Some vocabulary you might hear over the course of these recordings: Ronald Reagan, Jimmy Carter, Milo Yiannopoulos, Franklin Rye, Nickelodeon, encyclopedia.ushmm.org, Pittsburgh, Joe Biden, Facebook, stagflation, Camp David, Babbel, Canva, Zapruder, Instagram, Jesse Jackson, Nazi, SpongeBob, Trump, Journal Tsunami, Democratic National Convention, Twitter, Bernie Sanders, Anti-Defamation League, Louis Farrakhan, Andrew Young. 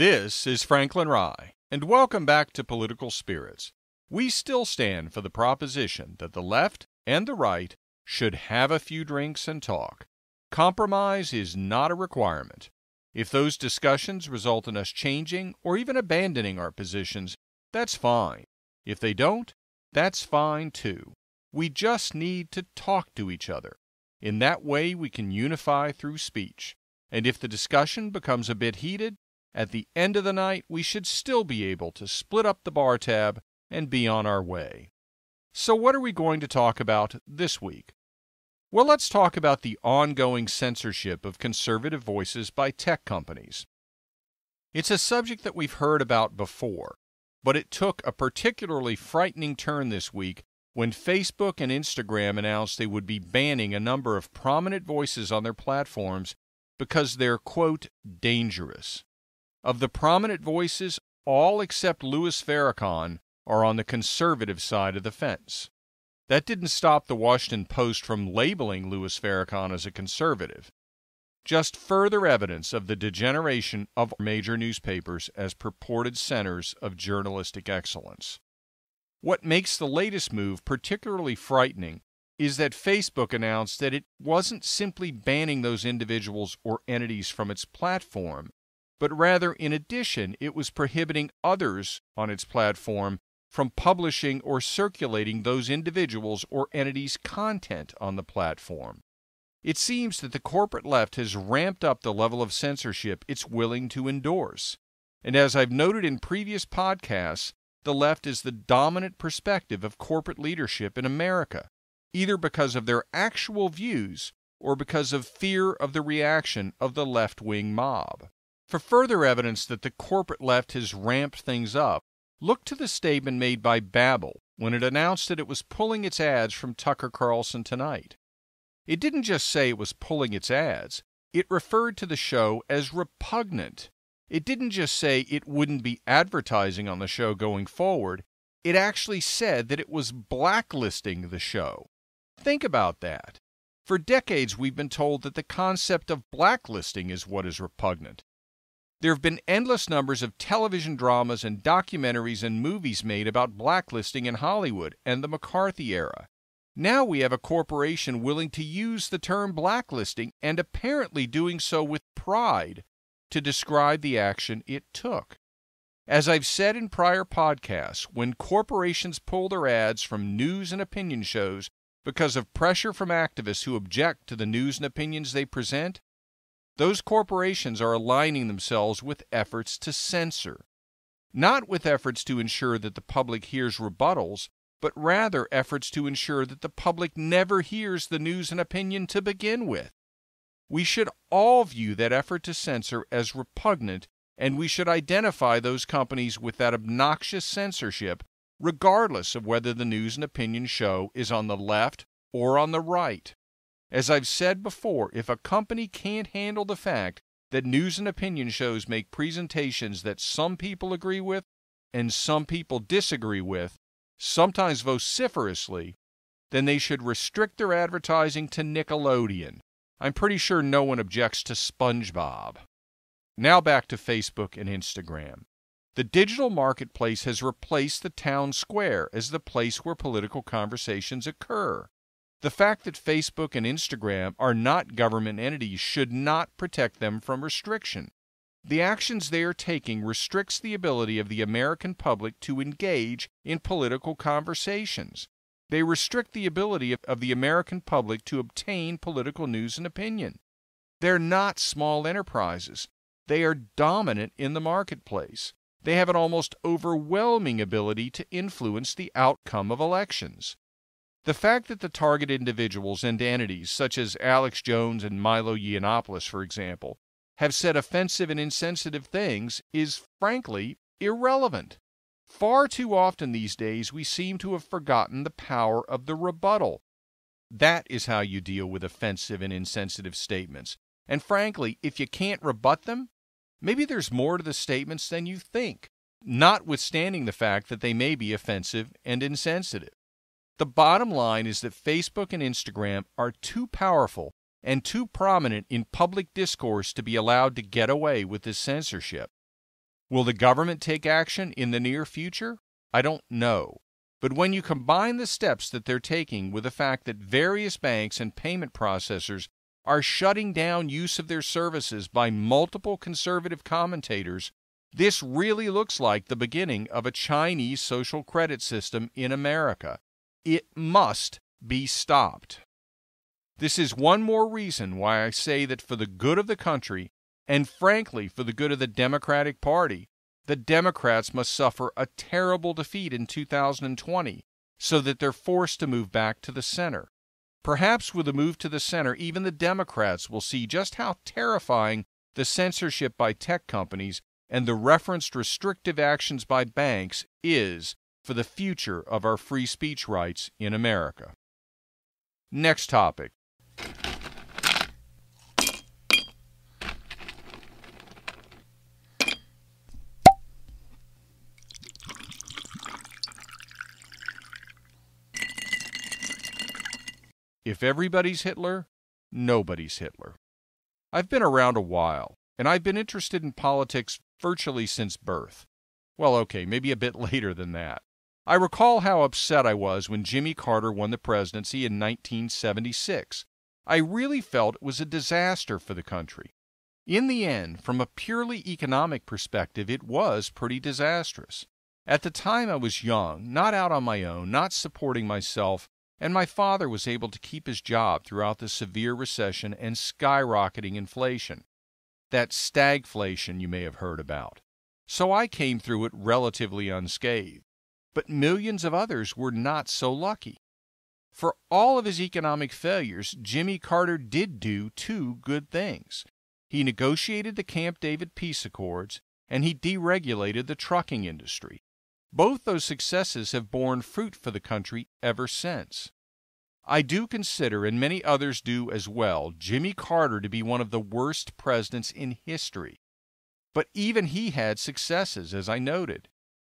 This is Franklin Rye, and welcome back to Political Spirits. We still stand for the proposition that the left and the right should have a few drinks and talk. Compromise is not a requirement. If those discussions result in us changing or even abandoning our positions, that's fine. If they don't, that's fine too. We just need to talk to each other. In that way, we can unify through speech. And if the discussion becomes a bit heated, at the end of the night, we should still be able to split up the bar tab and be on our way. So what are we going to talk about this week? Well, let's talk about the ongoing censorship of conservative voices by tech companies. It's a subject that we've heard about before, but it took a particularly frightening turn this week when Facebook and Instagram announced they would be banning a number of prominent voices on their platforms because they're, quote, dangerous. Of the prominent voices, all except Louis Farrakhan are on the conservative side of the fence. That didn't stop the Washington Post from labeling Louis Farrakhan as a conservative. Just further evidence of the degeneration of major newspapers as purported centers of journalistic excellence. What makes the latest move particularly frightening is that Facebook announced that it wasn't simply banning those individuals or entities from its platform, but rather, in addition, it was prohibiting others on its platform from publishing or circulating those individuals' or entities' content on the platform. It seems that the corporate left has ramped up the level of censorship it's willing to endorse. And as I've noted in previous podcasts, the left is the dominant perspective of corporate leadership in America, either because of their actual views or because of fear of the reaction of the left-wing mob. For further evidence that the corporate left has ramped things up, look to the statement made by Babbel when it announced that it was pulling its ads from Tucker Carlson Tonight. It didn't just say it was pulling its ads. It referred to the show as repugnant. It didn't just say it wouldn't be advertising on the show going forward. It actually said that it was blacklisting the show. Think about that. For decades, we've been told that the concept of blacklisting is what is repugnant. There have been endless numbers of television dramas and documentaries and movies made about blacklisting in Hollywood and the McCarthy era. Now we have a corporation willing to use the term blacklisting, and apparently doing so with pride, to describe the action it took. As I've said in prior podcasts, when corporations pull their ads from news and opinion shows because of pressure from activists who object to the news and opinions they present, those corporations are aligning themselves with efforts to censor, not with efforts to ensure that the public hears rebuttals, but rather efforts to ensure that the public never hears the news and opinion to begin with. We should all view that effort to censor as repugnant, and we should identify those companies with that obnoxious censorship, regardless of whether the news and opinion show is on the left or on the right. As I've said before, if a company can't handle the fact that news and opinion shows make presentations that some people agree with and some people disagree with, sometimes vociferously, then they should restrict their advertising to Nickelodeon. I'm pretty sure no one objects to SpongeBob. Now back to Facebook and Instagram. The digital marketplace has replaced the town square as the place where political conversations occur. The fact that Facebook and Instagram are not government entities should not protect them from restriction. The actions they are taking restricts the ability of the American public to engage in political conversations. They restrict the ability of the American public to obtain political news and opinion. They're not small enterprises. They are dominant in the marketplace. They have an almost overwhelming ability to influence the outcome of elections. The fact that the target individuals and entities, such as Alex Jones and Milo Yiannopoulos, for example, have said offensive and insensitive things is, frankly, irrelevant. Far too often these days we seem to have forgotten the power of the rebuttal. That is how you deal with offensive and insensitive statements. And frankly, if you can't rebut them, maybe there's more to the statements than you think, notwithstanding the fact that they may be offensive and insensitive. The bottom line is that Facebook and Instagram are too powerful and too prominent in public discourse to be allowed to get away with this censorship. Will the government take action in the near future? I don't know. But when you combine the steps that they're taking with the fact that various banks and payment processors are shutting down use of their services by multiple conservative commentators, this really looks like the beginning of a Chinese social credit system in America. It must be stopped. This is one more reason why I say that for the good of the country, and frankly for the good of the Democratic Party, the Democrats must suffer a terrible defeat in 2020 so that they're forced to move back to the center. Perhaps with a move to the center, even the Democrats will see just how terrifying the censorship by tech companies and the referenced restrictive actions by banks is for the future of our free speech rights in America. Next topic. If everybody's Hitler, nobody's Hitler. I've been around a while, and I've been interested in politics virtually since birth. Well, okay, maybe a bit later than that. I recall how upset I was when Jimmy Carter won the presidency in 1976. I really felt it was a disaster for the country. In the end, from a purely economic perspective, it was pretty disastrous. At the time I was young, not out on my own, not supporting myself, and my father was able to keep his job throughout the severe recession and skyrocketing inflation. That stagflation you may have heard about. So I came through it relatively unscathed. But millions of others were not so lucky. For all of his economic failures, Jimmy Carter did do two good things. He negotiated the Camp David peace accords, and he deregulated the trucking industry. Both those successes have borne fruit for the country ever since. I do consider, and many others do as well, Jimmy Carter to be one of the worst presidents in history. But even he had successes, as I noted.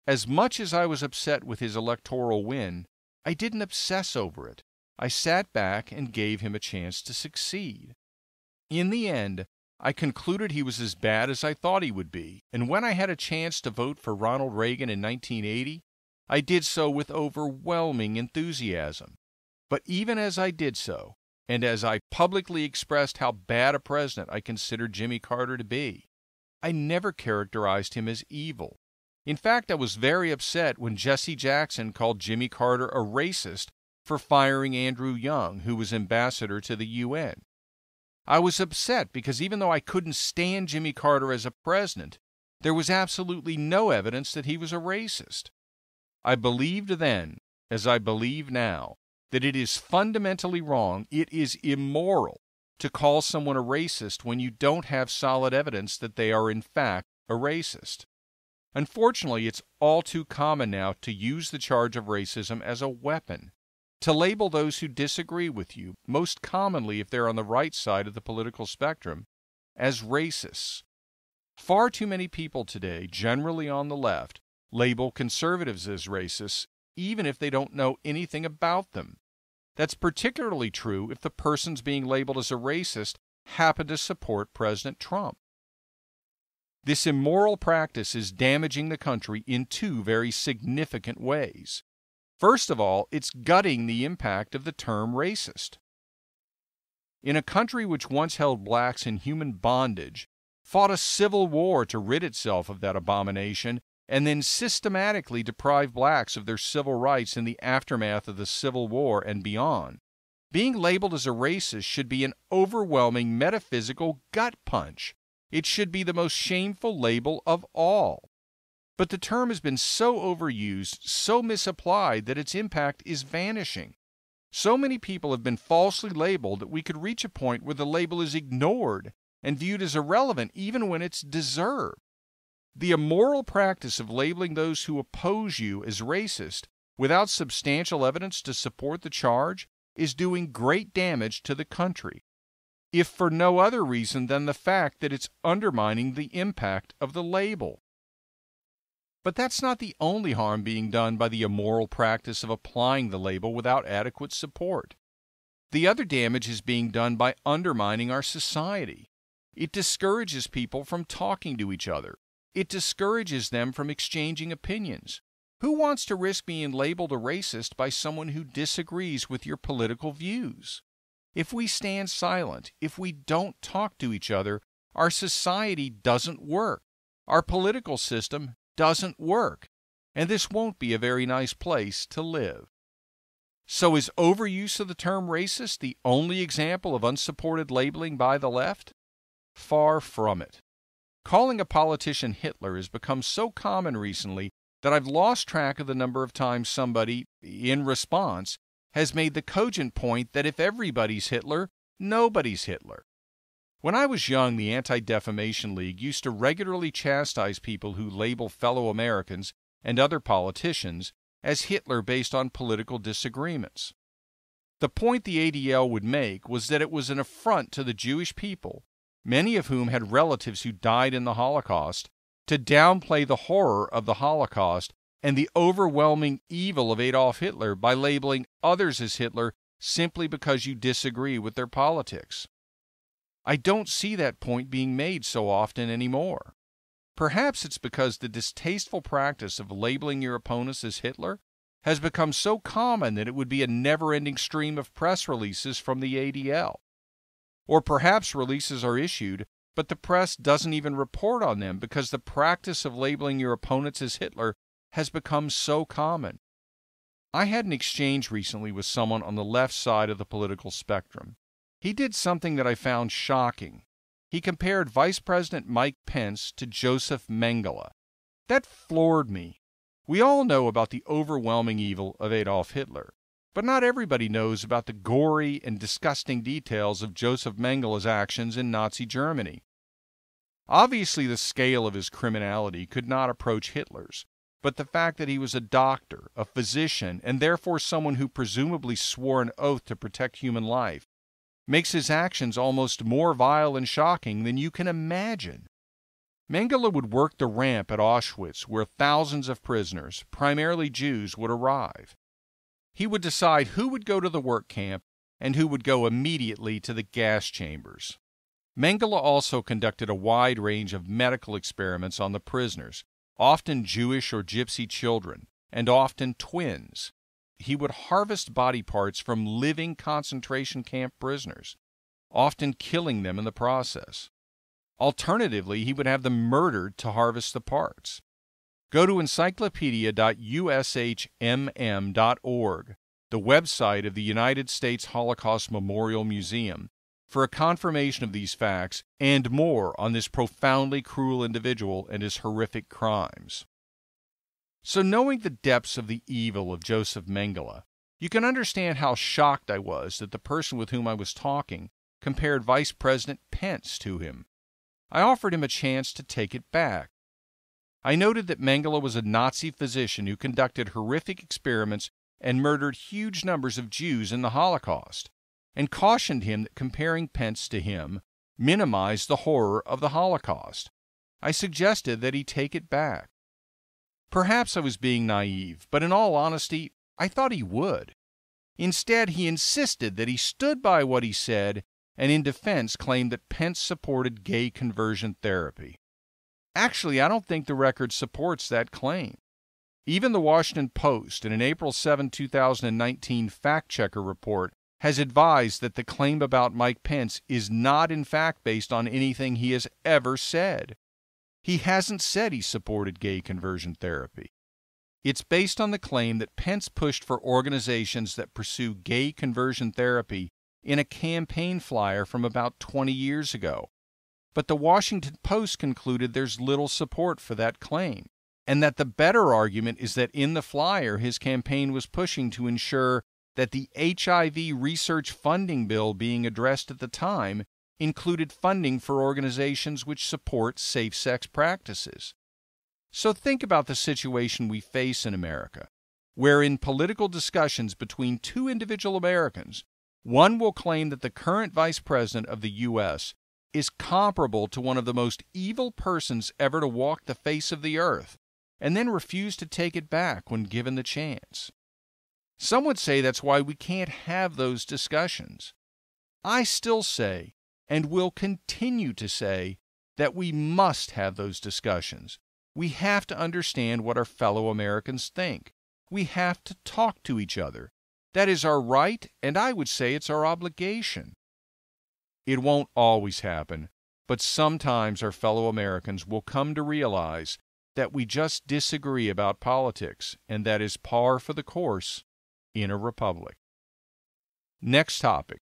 As much as I was upset with his electoral win, I didn't obsess over it. I sat back and gave him a chance to succeed. In the end, I concluded he was as bad as I thought he would be, and when I had a chance to vote for Ronald Reagan in 1980, I did so with overwhelming enthusiasm. But even as I did so, and as I publicly expressed how bad a president I considered Jimmy Carter to be, I never characterized him as evil. In fact, I was very upset when Jesse Jackson called Jimmy Carter a racist for firing Andrew Young, who was ambassador to the UN. I was upset because even though I couldn't stand Jimmy Carter as a president, there was absolutely no evidence that he was a racist. I believed then, as I believe now, that it is fundamentally wrong, it is immoral, to call someone a racist when you don't have solid evidence that they are in fact a racist. Unfortunately, it's all too common now to use the charge of racism as a weapon, to label those who disagree with you, most commonly if they're on the right side of the political spectrum, as racists. Far too many people today, generally on the left, label conservatives as racists, even if they don't know anything about them. That's particularly true if the persons being labeled as a racist happen to support President Trump. This immoral practice is damaging the country in two very significant ways. First of all, it's gutting the impact of the term racist. In a country which once held blacks in human bondage, fought a civil war to rid itself of that abomination, and then systematically deprived blacks of their civil rights in the aftermath of the Civil War and beyond, being labeled as a racist should be an overwhelming metaphysical gut punch. It should be the most shameful label of all. But the term has been so overused, so misapplied, that its impact is vanishing. So many people have been falsely labeled that we could reach a point where the label is ignored and viewed as irrelevant even when it's deserved. The immoral practice of labeling those who oppose you as racist without substantial evidence to support the charge is doing great damage to the country, if for no other reason than the fact that it's undermining the impact of the label. But that's not the only harm being done by the immoral practice of applying the label without adequate support. The other damage is being done by undermining our society. It discourages people from talking to each other, It discourages them from exchanging opinions. Who wants to risk being labeled a racist by someone who disagrees with your political views? If we stand silent, if we don't talk to each other, our society doesn't work. Our political system doesn't work. And this won't be a very nice place to live. So is overuse of the term racist the only example of unsupported labeling by the left? Far from it. Calling a politician Hitler has become so common recently that I've lost track of the number of times somebody, in response, has made the cogent point that if everybody's Hitler, nobody's Hitler. When I was young, the Anti-Defamation League used to regularly chastise people who label fellow Americans and other politicians as Hitler based on political disagreements. The point the ADL would make was that it was an affront to the Jewish people, many of whom had relatives who died in the Holocaust, to downplay the horror of the Holocaust and the overwhelming evil of Adolf Hitler by labeling others as Hitler simply because you disagree with their politics. I don't see that point being made so often anymore. Perhaps it's because the distasteful practice of labeling your opponents as Hitler has become so common that it would be a never-ending stream of press releases from the ADL. Or perhaps releases are issued, but the press doesn't even report on them because the practice of labeling your opponents as Hitler has become so common. I had an exchange recently with someone on the left side of the political spectrum. He did something that I found shocking. He compared Vice President Mike Pence to Joseph Mengele. That floored me. We all know about the overwhelming evil of Adolf Hitler, but not everybody knows about the gory and disgusting details of Joseph Mengele's actions in Nazi Germany. Obviously, the scale of his criminality could not approach Hitler's, but the fact that he was a doctor, a physician, and therefore someone who presumably swore an oath to protect human life makes his actions almost more vile and shocking than you can imagine. Mengele would work the ramp at Auschwitz where thousands of prisoners, primarily Jews, would arrive. He would decide who would go to the work camp and who would go immediately to the gas chambers. Mengele also conducted a wide range of medical experiments on the prisoners, often Jewish or Gypsy children, and often twins. He would harvest body parts from living concentration camp prisoners, often killing them in the process. Alternatively, he would have them murdered to harvest the parts. Go to encyclopedia.ushmm.org, the website of the United States Holocaust Memorial Museum, for a confirmation of these facts and more on this profoundly cruel individual and his horrific crimes. So knowing the depths of the evil of Joseph Mengele, you can understand how shocked I was that the person with whom I was talking compared Vice President Pence to him. I offered him a chance to take it back. I noted that Mengele was a Nazi physician who conducted horrific experiments and murdered huge numbers of Jews in the Holocaust, and cautioned him that comparing Pence to him minimized the horror of the Holocaust. I suggested that he take it back. Perhaps I was being naive, but in all honesty, I thought he would. Instead, he insisted that he stood by what he said, and in defense claimed that Pence supported gay conversion therapy. Actually, I don't think the record supports that claim. Even the Washington Post, in an April 7, 2019 fact-checker report, has advised that the claim about Mike Pence is not in fact based on anything he has ever said. He hasn't said he supported gay conversion therapy. It's based on the claim that Pence pushed for organizations that pursue gay conversion therapy in a campaign flyer from about 20 years ago. But the Washington Post concluded there's little support for that claim, and that the better argument is that in the flyer his campaign was pushing to ensure that the HIV research funding bill being addressed at the time included funding for organizations which support safe-sex practices. So think about the situation we face in America, where in political discussions between two individual Americans, one will claim that the current Vice President of the U.S. is comparable to one of the most evil persons ever to walk the face of the earth, and then refuse to take it back when given the chance. Some would say that's why we can't have those discussions. I still say, and will continue to say, that we must have those discussions. We have to understand what our fellow Americans think. We have to talk to each other. That is our right, and I would say it's our obligation. It won't always happen, but sometimes our fellow Americans will come to realize that we just disagree about politics, and that is par for the course in a republic. Next topic.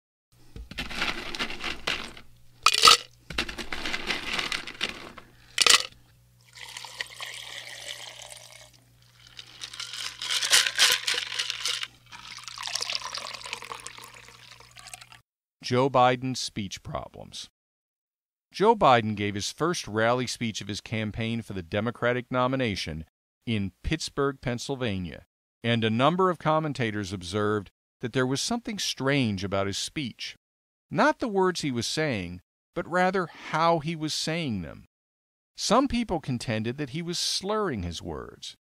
Joe Biden's speech problems. Joe Biden gave his first rally speech of his campaign for the Democratic nomination in Pittsburgh, Pennsylvania, and a number of commentators observed that there was something strange about his speech. Not the words he was saying, but rather how he was saying them. Some people contended that he was slurring his words.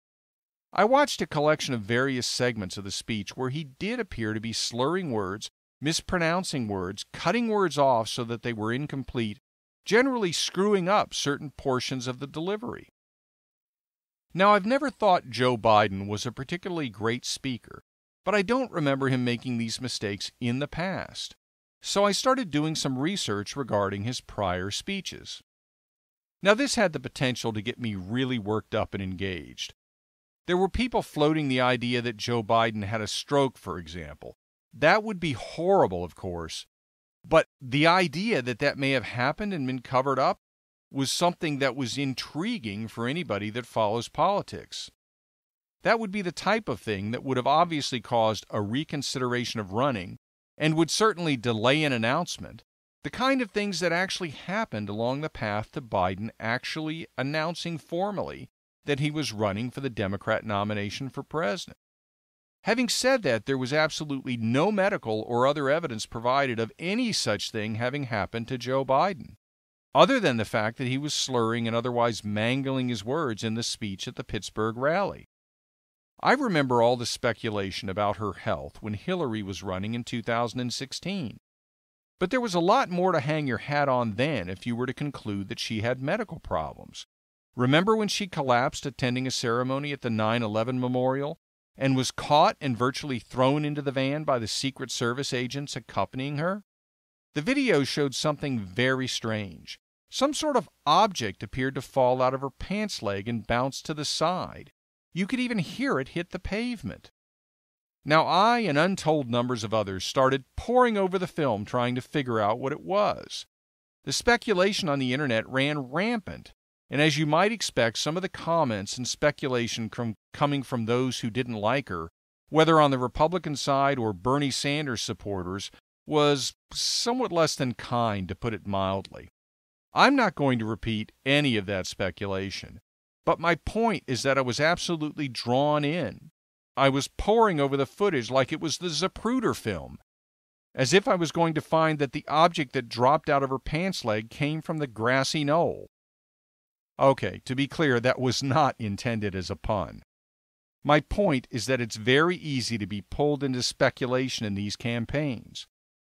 I watched a collection of various segments of the speech where he did appear to be slurring words, mispronouncing words, cutting words off so that they were incomplete, generally screwing up certain portions of the delivery. Now, I've never thought Joe Biden was a particularly great speaker, but I don't remember him making these mistakes in the past. So I started doing some research regarding his prior speeches. Now, this had the potential to get me really worked up and engaged. There were people floating the idea that Joe Biden had a stroke, for example. That would be horrible, of course, but the idea that that may have happened and been covered up was something that was intriguing for anybody that follows politics. That would be the type of thing that would have obviously caused a reconsideration of running and would certainly delay an announcement, the kind of things that actually happened along the path to Biden actually announcing formally that he was running for the Democrat nomination for president. Having said that, there was absolutely no medical or other evidence provided of any such thing having happened to Joe Biden, other than the fact that he was slurring and otherwise mangling his words in the speech at the Pittsburgh rally. I remember all the speculation about her health when Hillary was running in 2016, but there was a lot more to hang your hat on then if you were to conclude that she had medical problems. Remember when she collapsed attending a ceremony at the 9/11 memorial? And was caught and virtually thrown into the van by the Secret Service agents accompanying her? The video showed something very strange. Some sort of object appeared to fall out of her pants leg and bounce to the side. You could even hear it hit the pavement. Now I and untold numbers of others started poring over the film trying to figure out what it was. The speculation on the internet ran rampant. And as you might expect, some of the comments and speculation coming from those who didn't like her, whether on the Republican side or Bernie Sanders supporters, was somewhat less than kind, to put it mildly. I'm not going to repeat any of that speculation, but my point is that I was absolutely drawn in. I was poring over the footage like it was the Zapruder film, as if I was going to find that the object that dropped out of her pants leg came from the grassy knoll. Okay, to be clear, that was not intended as a pun. My point is that it's very easy to be pulled into speculation in these campaigns.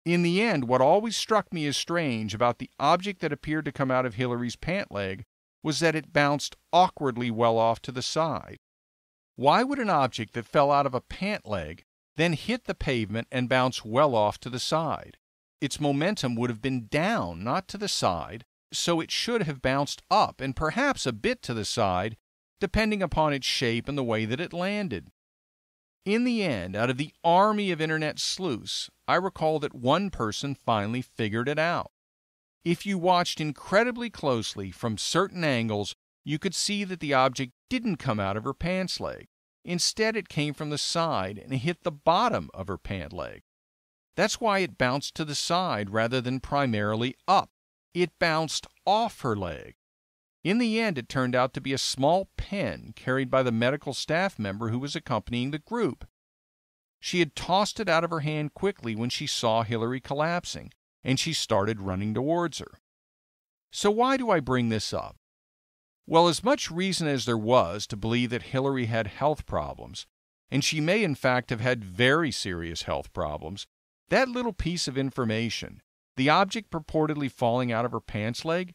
In the end, what always struck me as strange about the object that appeared to come out of Hillary's pant leg was that it bounced awkwardly well off to the side. Why would an object that fell out of a pant leg then hit the pavement and bounce well off to the side? Its momentum would have been down, not to the side, so it should have bounced up and perhaps a bit to the side, depending upon its shape and the way that it landed. In the end, out of the army of internet sleuths, I recall that one person finally figured it out. If you watched incredibly closely from certain angles, you could see that the object didn't come out of her pants leg. Instead, it came from the side and hit the bottom of her pant leg. That's why it bounced to the side rather than primarily up. It bounced off her leg. In the end, it turned out to be a small pen carried by the medical staff member who was accompanying the group. She had tossed it out of her hand quickly when she saw Hillary collapsing, and she started running towards her. So why do I bring this up? Well, as much reason as there was to believe that Hillary had health problems, and she may in fact have had very serious health problems, that little piece of information, the object purportedly falling out of her pants leg,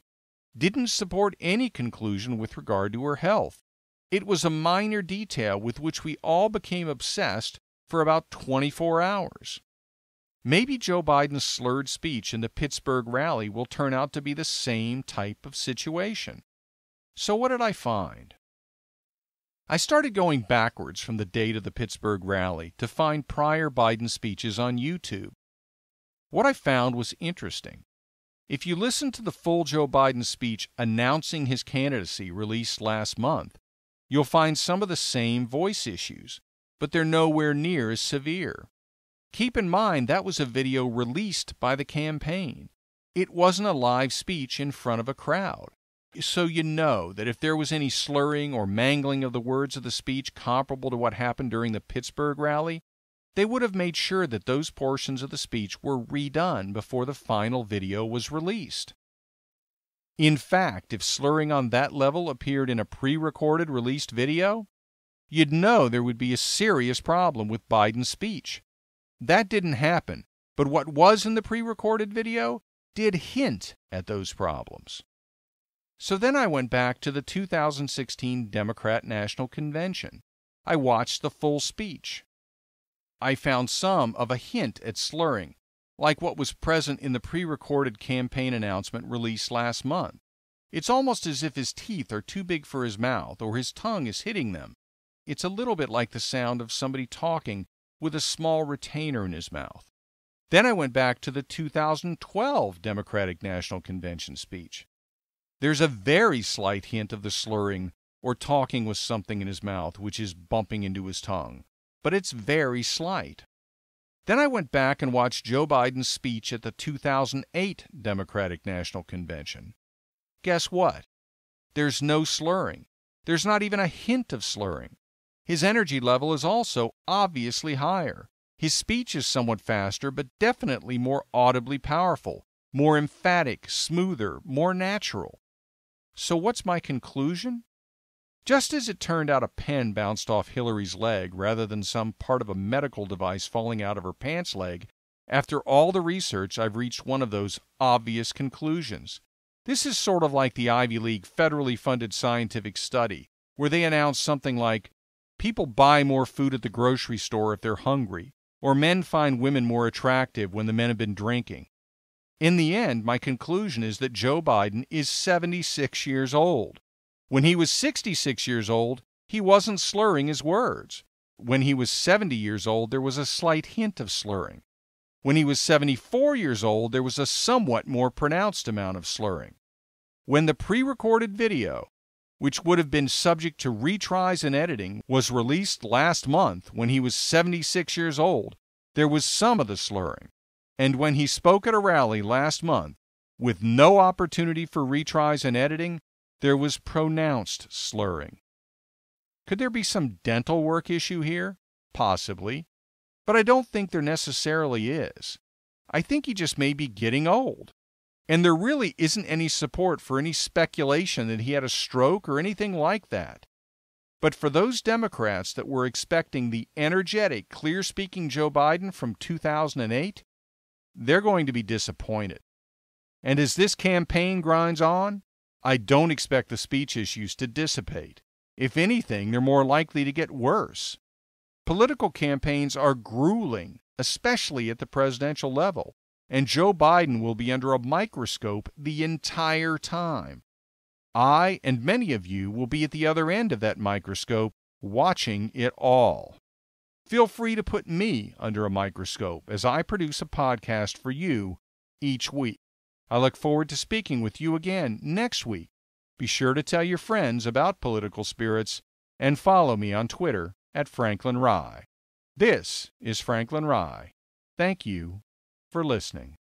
didn't support any conclusion with regard to her health. It was a minor detail with which we all became obsessed for about 24 hours. Maybe Joe Biden's slurred speech in the Pittsburgh rally will turn out to be the same type of situation. So what did I find? I started going backwards from the date of the Pittsburgh rally to find prior Biden speeches on YouTube. What I found was interesting. If you listen to the full Joe Biden speech announcing his candidacy released last month, you'll find some of the same voice issues, but they're nowhere near as severe. Keep in mind that was a video released by the campaign. It wasn't a live speech in front of a crowd. So you know that if there was any slurring or mangling of the words of the speech comparable to what happened during the Pittsburgh rally, they would have made sure that those portions of the speech were redone before the final video was released. In fact, if slurring on that level appeared in a pre-recorded released video, you'd know there would be a serious problem with Biden's speech. That didn't happen, but what was in the pre-recorded video did hint at those problems. So then I went back to the 2016 Democratic National Convention. I watched the full speech. I found some of a hint at slurring, like what was present in the pre-recorded campaign announcement released last month. It's almost as if his teeth are too big for his mouth or his tongue is hitting them. It's a little bit like the sound of somebody talking with a small retainer in his mouth. Then I went back to the 2012 Democratic National Convention speech. There's a very slight hint of the slurring or talking with something in his mouth which is bumping into his tongue, but it's very slight. Then I went back and watched Joe Biden's speech at the 2008 Democratic National Convention. Guess what? There's no slurring. There's not even a hint of slurring. His energy level is also obviously higher. His speech is somewhat faster, but definitely more audibly powerful, more emphatic, smoother, more natural. So what's my conclusion? Just as it turned out a pen bounced off Hillary's leg rather than some part of a medical device falling out of her pants leg, after all the research I've reached one of those obvious conclusions. This is sort of like the Ivy League federally funded scientific study, where they announce something like, people buy more food at the grocery store if they're hungry, or men find women more attractive when the men have been drinking. In the end, my conclusion is that Joe Biden is 76 years old. When he was 66 years old, he wasn't slurring his words. When he was 70 years old, there was a slight hint of slurring. When he was 74 years old, there was a somewhat more pronounced amount of slurring. When the pre-recorded video, which would have been subject to retries and editing, was released last month when he was 76 years old, there was some of the slurring. And when he spoke at a rally last month, with no opportunity for retries and editing, there was pronounced slurring. Could there be some dental work issue here? Possibly. But I don't think there necessarily is. I think he just may be getting old. And there really isn't any support for any speculation that he had a stroke or anything like that. But for those Democrats that were expecting the energetic, clear-speaking Joe Biden from 2008, they're going to be disappointed. And as this campaign grinds on, I don't expect the speech issues to dissipate. If anything, they're more likely to get worse. Political campaigns are grueling, especially at the presidential level, and Joe Biden will be under a microscope the entire time. I and many of you will be at the other end of that microscope, watching it all. Feel free to put me under a microscope as I produce a podcast for you each week. I look forward to speaking with you again next week. Be sure to tell your friends about Political Spirits and follow me on Twitter at Franklin Rye. This is Franklin Rye. Thank you for listening.